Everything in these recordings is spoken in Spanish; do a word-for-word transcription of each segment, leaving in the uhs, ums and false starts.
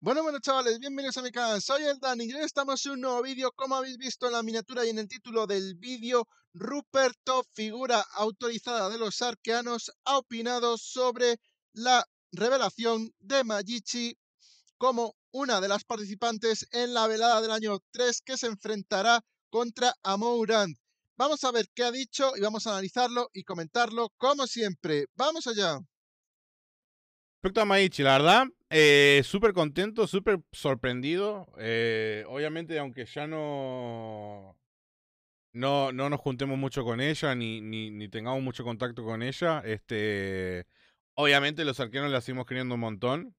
Bueno, bueno chavales, bienvenidos a mi canal, soy el Dani y hoy estamos en un nuevo vídeo. Como habéis visto en la miniatura y en el título del vídeo, Ruperto, figura autorizada de los Arqueanos, ha opinado sobre la revelación de Mayichi como una de las participantes en la velada del año tres que se enfrentará contra Amouran. Vamos a ver qué ha dicho y vamos a analizarlo y comentarlo como siempre. ¡Vamos allá! Respecto a Mayichi, la verdad, eh, súper contento, súper sorprendido. Eh, obviamente, aunque ya no, no no nos juntemos mucho con ella, ni, ni, ni tengamos mucho contacto con ella, este, obviamente los arqueanos la seguimos queriendo un montón.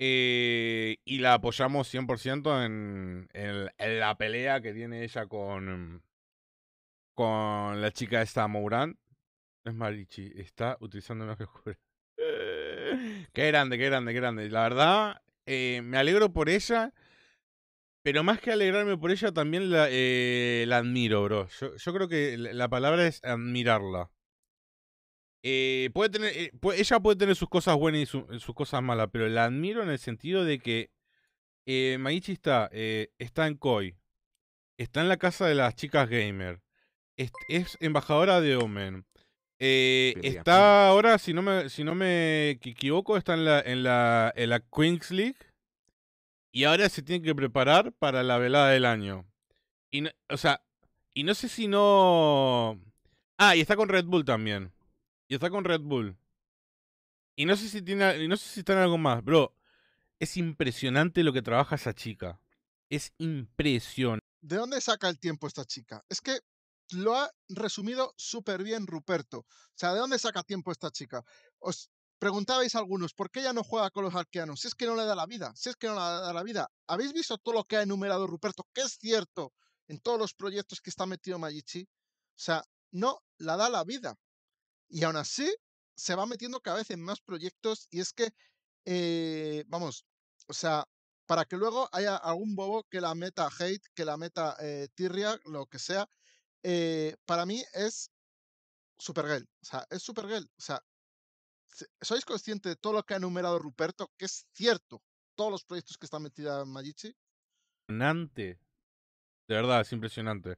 Eh, y la apoyamos cien por ciento en, en, en la pelea que tiene ella con, con la chica esta, Amouran. Es Mayichi, está utilizando una figura. Qué grande, qué grande, qué grande. La verdad, eh, me alegro por ella. Pero más que alegrarme por ella, también la, eh, la admiro, bro. Yo, yo creo que la palabra es admirarla. Eh, puede tener, eh, puede, ella puede tener sus cosas buenas y su, sus cosas malas, pero la admiro en el sentido de que eh, Mayichi está, eh, está en C O I. Está en la casa de las chicas gamer. Es, es embajadora de Omen. Eh, está ahora, si no me, si no me equivoco, está en la, en, la, en la Queen's League. Y ahora se tiene que preparar para la velada del año. Y no, o sea, y no sé si no... Ah, y está con Red Bull también. Y está con Red Bull. Y no sé si tiene, y no sé si está en algo más. Bro, es impresionante lo que trabaja esa chica. Es impresionante. ¿De dónde saca el tiempo esta chica? Es que... lo ha resumido súper bien Ruperto. O sea, ¿de dónde saca tiempo esta chica? Os preguntabais algunos, ¿por qué ella no juega con los arqueanos? Si es que no le da la vida, si es que no le da la vida. ¿Habéis visto todo lo que ha enumerado Ruperto? Que es cierto en todos los proyectos que está metido Mayichi. O sea, no la da la vida. Y aún así, se va metiendo cada vez en más proyectos. Y es que, eh, vamos, o sea, para que luego haya algún bobo que la meta hate, que la meta eh, tirria, lo que sea. Eh, para mí es Supergirl, o sea, es Supergirl, o sea, ¿sois conscientes de todo lo que ha enumerado Ruperto? Que es cierto, todos los proyectos que está metida Mayichi. Impresionante, de verdad, es impresionante.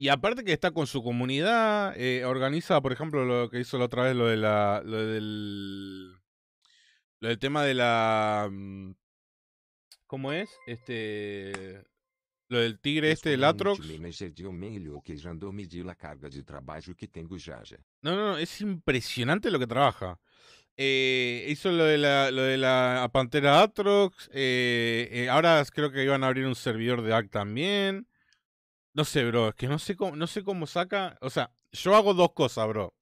Y aparte que está con su comunidad, eh, organiza, por ejemplo, lo que hizo la otra vez, lo de la, lo del, lo del tema de la, ¿cómo es? Este... Lo del tigre este, el Atrox. No, no, no, es impresionante lo que trabaja. Eh, hizo lo de la, lo de la pantera Atrox. Eh, eh, ahora creo que iban a abrir un servidor de A R K también. No sé, bro, es que no sé cómo, no sé cómo saca. O sea, yo hago dos cosas, bro.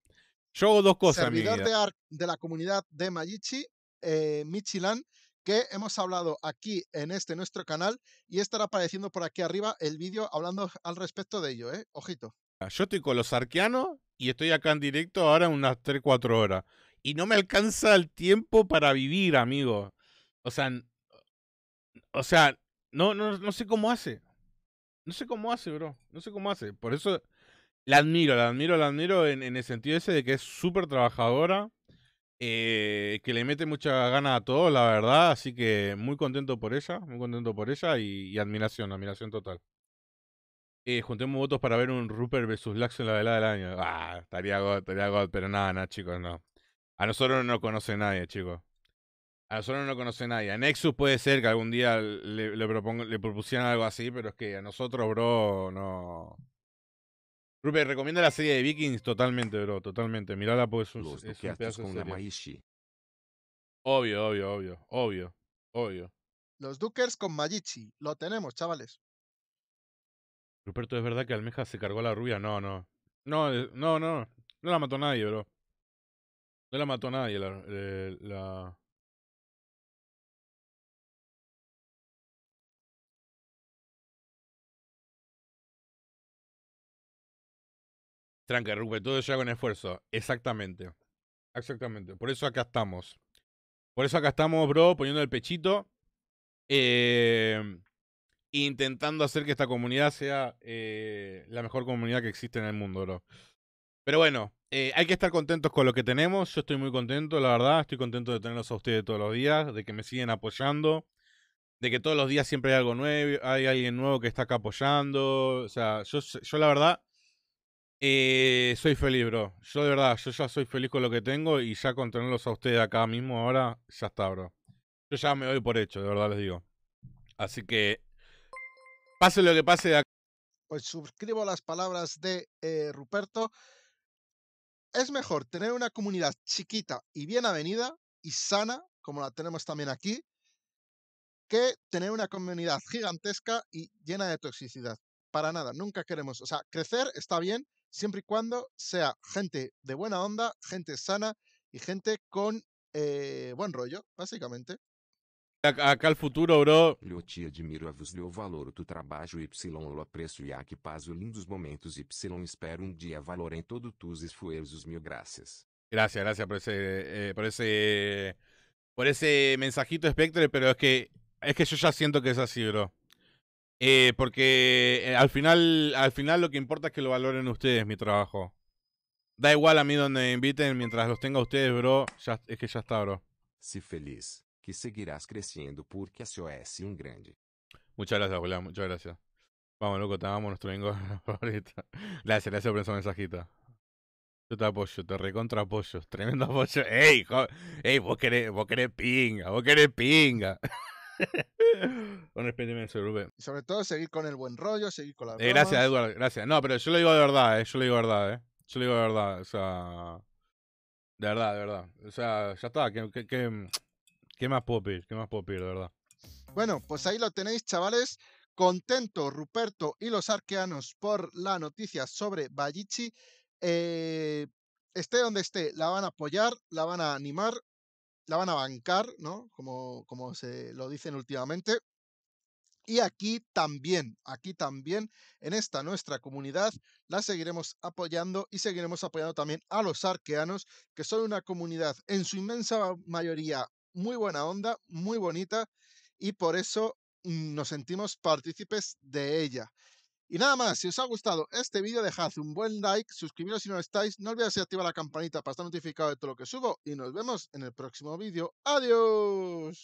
Yo hago dos cosas. Servidor de A R K de la comunidad de Mayichi, eh, Michilán, que hemos hablado aquí en este nuestro canal y estará apareciendo por aquí arriba el vídeo hablando al respecto de ello, ¿eh? Ojito. Yo estoy con los arqueanos y estoy acá en directo ahora unas tres cuatro horas. Y no me alcanza el tiempo para vivir, amigo. O sea, o sea no, no, no sé cómo hace. No sé cómo hace, bro. No sé cómo hace. Por eso la admiro, la admiro, la admiro en, en el sentido ese de que es súper trabajadora. Eh, que le mete mucha gana a todo, la verdad, así que muy contento por ella, muy contento por ella y, y admiración, admiración total. Eh, juntemos votos para ver un Rupert versus Laxo en la velada del año. Ah, estaría God, estaría God, pero nada, nada, chicos, no. A nosotros no nos conoce nadie, chicos. A nosotros no nos conoce nadie. A Nexus puede ser que algún día le, le, propongo, le propusieran algo así, pero es que a nosotros, bro, no... Rupert, recomienda la serie de Vikings totalmente, bro, totalmente. Mirala porque es un, Los es un pedazo con la Mayichi. Obvio, obvio, obvio, obvio, obvio. Los Dukers con Mayichi, lo tenemos, chavales. Ruperto, ¿es verdad que Almeja se cargó a la rubia? No, no. No, no, no. No la mató nadie, bro. No la mató nadie la... Eh, la... Tranca, Ruperto, todo llega con esfuerzo. Exactamente. Exactamente. Por eso acá estamos. Por eso acá estamos, bro, poniendo el pechito. Eh, intentando hacer que esta comunidad sea eh, la mejor comunidad que existe en el mundo, bro. Pero bueno, eh, hay que estar contentos con lo que tenemos. Yo estoy muy contento, la verdad. Estoy contento de tenerlos a ustedes todos los días, de que me siguen apoyando. de que todos los días siempre hay algo nuevo, hay alguien nuevo que está acá apoyando. O sea, yo, yo la verdad, eh, soy feliz, bro. Yo de verdad, yo ya soy feliz con lo que tengo y ya con tenerlos a ustedes acá mismo ahora, ya está, bro. Yo ya me doy por hecho, de verdad les digo. Así que, pase lo que pase de acá. Pues suscribo las palabras de eh, Ruperto. Es mejor tener una comunidad chiquita y bien avenida y sana, como la tenemos también aquí, que tener una comunidad gigantesca y llena de toxicidad. Para nada, nunca queremos. O sea, crecer está bien siempre y cuando sea gente de buena onda, gente sana y gente con eh, buen rollo, básicamente. Acá el futuro, bro. Eu te admiro a você, o valor do trabalho Ypsilon, eu apreço e a que paz, lindos momentos Ypsilon, espero um dia valor em todo tus esfuerzos, mil gracias. Gracias, gracias por ese, eh, por ese, por ese mensajito Spectre, pero es que, es que yo ya siento que es así, bro. Eh, porque eh, al final, al final lo que importa es que lo valoren ustedes, mi trabajo. Da igual a mí donde me inviten, mientras los tenga ustedes, bro, ya, es que ya está, bro. Sí, feliz. Que seguirás creciendo porque a C O I es un grande. Muchas gracias, Julián, muchas gracias. Vamos, loco, te amamos, nuestro bingo ahorita. Gracias, gracias por esa mensajita. Yo te apoyo, te recontra apoyo. Tremendo apoyo. Ey, ey, vos querés, vos querés pinga, vos querés pinga. Con respeto inmenso, Rubén. Y sobre todo seguir con el buen rollo, seguir con la eh, gracias, Eduardo, gracias. No, pero yo lo digo de verdad, eh. Yo lo digo de verdad, eh. Yo lo digo de verdad, o sea. De verdad, de verdad. O sea, ya está, que... que, que... ¿Qué más puedo pedir? ¿Qué más puedo pedir, de verdad? Bueno, pues ahí lo tenéis, chavales. Contento Ruperto y los arqueanos por la noticia sobre Mayichi. Eh, esté donde esté, la van a apoyar, la van a animar, la van a bancar, ¿no? Como, como se lo dicen últimamente. Y aquí también, aquí también, en esta nuestra comunidad, la seguiremos apoyando y seguiremos apoyando también a los arqueanos, que son una comunidad en su inmensa mayoría muy buena onda, muy bonita, y por eso nos sentimos partícipes de ella. Y nada más, si os ha gustado este vídeo, dejad un buen like, suscribiros si no lo estáis, no olvidéis activar la campanita para estar notificado de todo lo que subo, y nos vemos en el próximo vídeo. ¡Adiós!